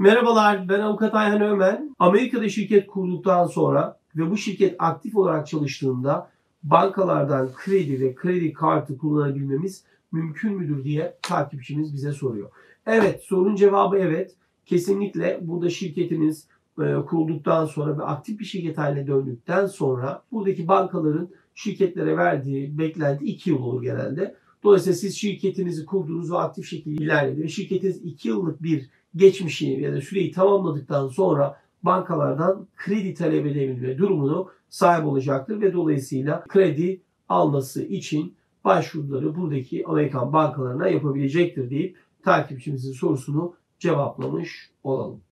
Merhabalar, ben Avukat Ayhan Ömer. Amerika'da şirket kurduktan sonra ve bu şirket aktif olarak çalıştığında bankalardan kredi ve kredi kartı kullanabilmemiz mümkün müdür diye takipçimiz bize soruyor. Evet, sorunun cevabı evet. Kesinlikle burada şirketiniz kurulduktan sonra ve aktif bir şirket haline döndükten sonra buradaki bankaların şirketlere verdiği beklenti 2 yıl olur genelde. Dolayısıyla siz şirketinizi kurduğunuz ve aktif şekilde ilerledi ve şirketiniz 2 yıllık bir geçmişi ya da süreyi tamamladıktan sonra bankalardan kredi talep edebilme durumunu sahip olacaktır ve dolayısıyla kredi alması için başvuruları buradaki Amerikan bankalarına yapabilecektir deyip takipçimizin sorusunu cevaplamış olalım.